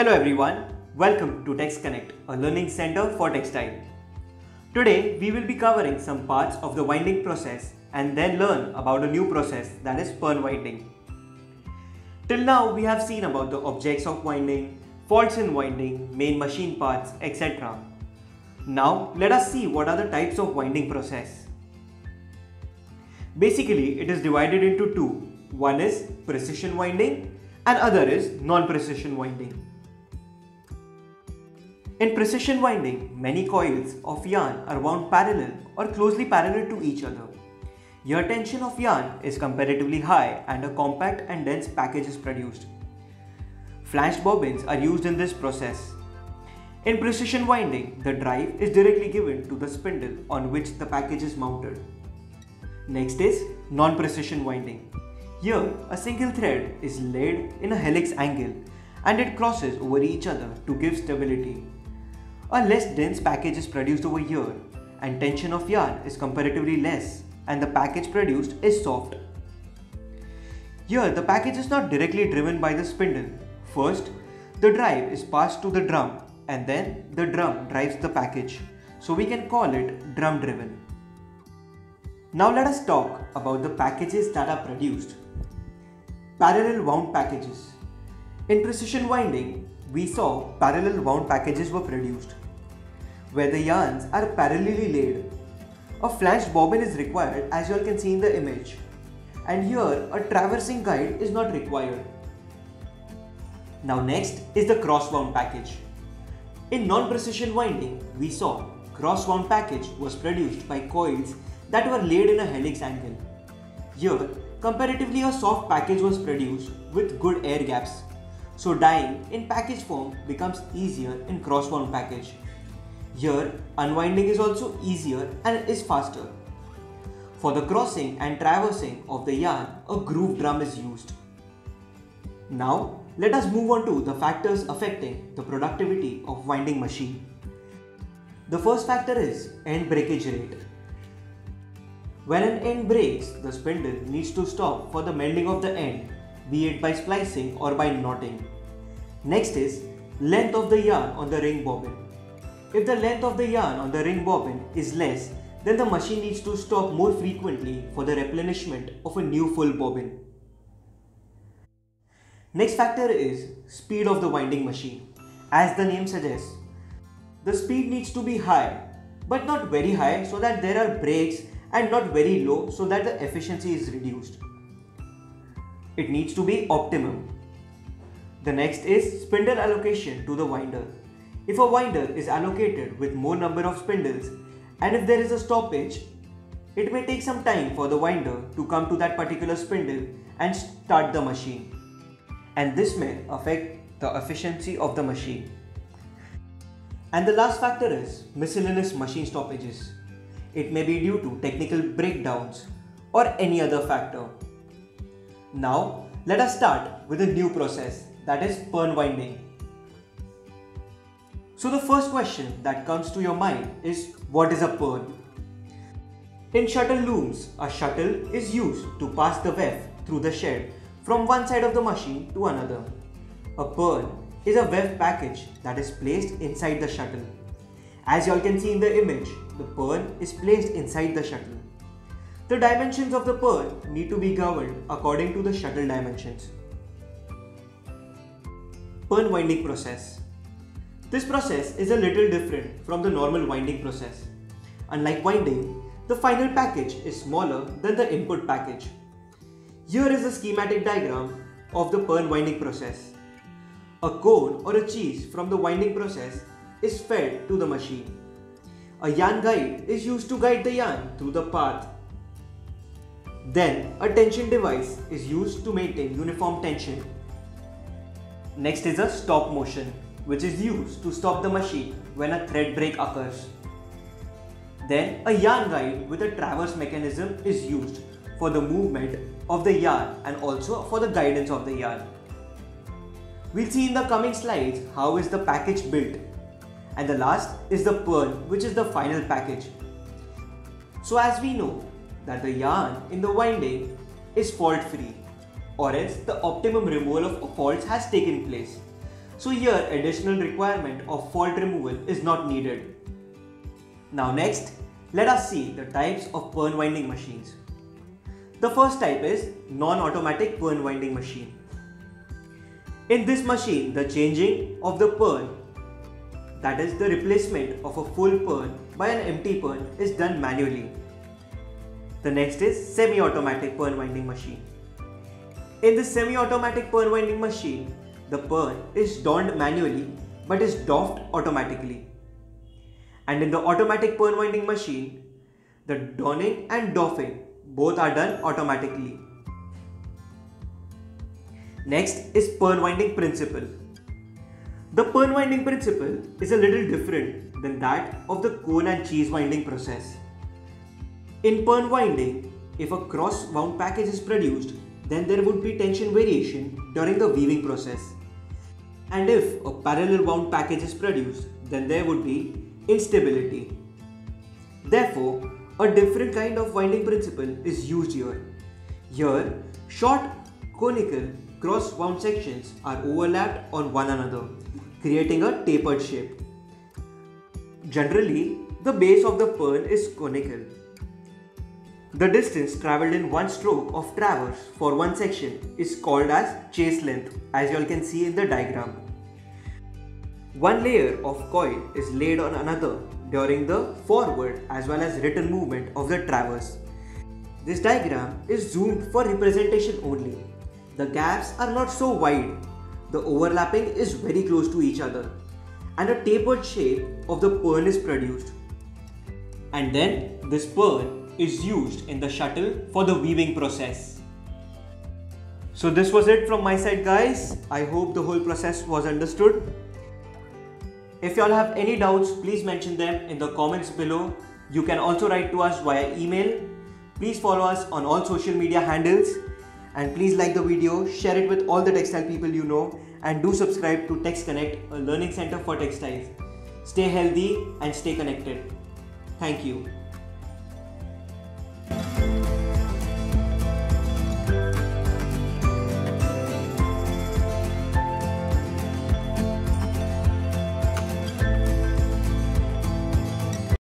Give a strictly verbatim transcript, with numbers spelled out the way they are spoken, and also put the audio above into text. Hello everyone, welcome to TextConnect, a learning center for textile. Today we will be covering some parts of the winding process and then learn about a new process, that is Pirn winding. Till now we have seen about the objects of winding, faults in winding, main machine parts, et cetera. Now let us see what are the types of winding process. Basically it is divided into two, one is precision winding and other is non-precision winding. In precision winding, many coils of yarn are wound parallel or closely parallel to each other. Here tension of yarn is comparatively high and a compact and dense package is produced. Flanged bobbins are used in this process. In precision winding, the drive is directly given to the spindle on which the package is mounted. Next is non-precision winding. Here, a single thread is laid in a helix angle and it crosses over each other to give stability. A less dense package is produced over here and tension of yarn is comparatively less and the package produced is soft. Here the package is not directly driven by the spindle. First, the drive is passed to the drum and then the drum drives the package. So we can call it drum driven. Now let us talk about the packages that are produced. Parallel wound packages. In precision winding, we saw parallel wound packages were produced, where the yarns are parallelly laid. A flanged bobbin is required, as you all can see in the image, and here a traversing guide is not required. Now next is the cross wound package. In non-precision winding, we saw cross wound package was produced by coils that were laid in a helix angle. Here, comparatively a soft package was produced with good air gaps. So dyeing in package form becomes easier in cross-wound package. Here, unwinding is also easier and is faster. For the crossing and traversing of the yarn, a groove drum is used. Now, let us move on to the factors affecting the productivity of winding machine. The first factor is end breakage rate. When an end breaks, the spindle needs to stop for the mending of the end, be it by splicing or by knotting. Next is length of the yarn on the ring bobbin. If the length of the yarn on the ring bobbin is less, then the machine needs to stop more frequently for the replenishment of a new full bobbin. Next factor is speed of the winding machine. As the name suggests, the speed needs to be high, but not very high so that there are breaks, and not very low so that the efficiency is reduced. It needs to be optimum. The next is spindle allocation to the winder. If a winder is allocated with more number of spindles and if there is a stoppage, it may take some time for the winder to come to that particular spindle and start the machine. And this may affect the efficiency of the machine. And the last factor is miscellaneous machine stoppages. It may be due to technical breakdowns or any other factor. Now, let us start with a new process, that is Pirn winding. So the first question that comes to your mind is, what is a Pirn? In shuttle looms, a shuttle is used to pass the weft through the shed from one side of the machine to another. A Pirn is a weft package that is placed inside the shuttle. As you all can see in the image, the Pirn is placed inside the shuttle. The dimensions of the Pirn need to be governed according to the shuttle dimensions. Pirn winding process. This process is a little different from the normal winding process. Unlike winding, the final package is smaller than the input package. Here is a schematic diagram of the Pirn winding process. A cone or a cheese from the winding process is fed to the machine. A yarn guide is used to guide the yarn through the path. Then a tension device is used to maintain uniform tension. Next is a stop motion, which is used to stop the machine when a thread break occurs. Then a yarn guide with a traverse mechanism is used for the movement of the yarn and also for the guidance of the yarn. We'll see in the coming slides how is the package built. And the last is the Pirn, which is the final package. So as we know that the yarn in the winding is fault free, or else the optimum removal of faults has taken place. so here additional requirement of fault removal is not needed. Now next, let us see the types of Pirn winding machines. The first type is non-automatic Pirn winding machine. In this machine, the changing of the Pirn, that is the replacement of a full Pirn by an empty Pirn, is done manually. The next is semi-automatic Pirn winding machine. In the semi-automatic Pirn winding machine, the Pirn is donned manually but is doffed automatically. And in the automatic Pirn winding machine, the donning and doffing both are done automatically. Next is Pirn winding principle. The Pirn winding principle is a little different than that of the cone and cheese winding process. In Pirn winding, if a cross wound package is produced, then there would be tension variation during the weaving process. And if a parallel wound package is produced, then there would be instability. Therefore, a different kind of winding principle is used here. Here, short conical cross wound sections are overlapped on one another, creating a tapered shape. Generally, the base of the Pirn is conical. The distance travelled in one stroke of traverse for one section is called as chase length, as you all can see in the diagram. One layer of coil is laid on another during the forward as well as return movement of the traverse. This diagram is zoomed for representation only. The gaps are not so wide, the overlapping is very close to each other, and a tapered shape of the Pirn is produced. And then this Pirn is used in the shuttle for the weaving process. So this was it from my side, guys. I hope the whole process was understood. If y'all have any doubts, please mention them in the comments below. You can also write to us via email. Please follow us on all social media handles, and please like the video, share it with all the textile people you know, and do subscribe to TextConnect, a learning center for textiles. Stay healthy and stay connected. Thank you.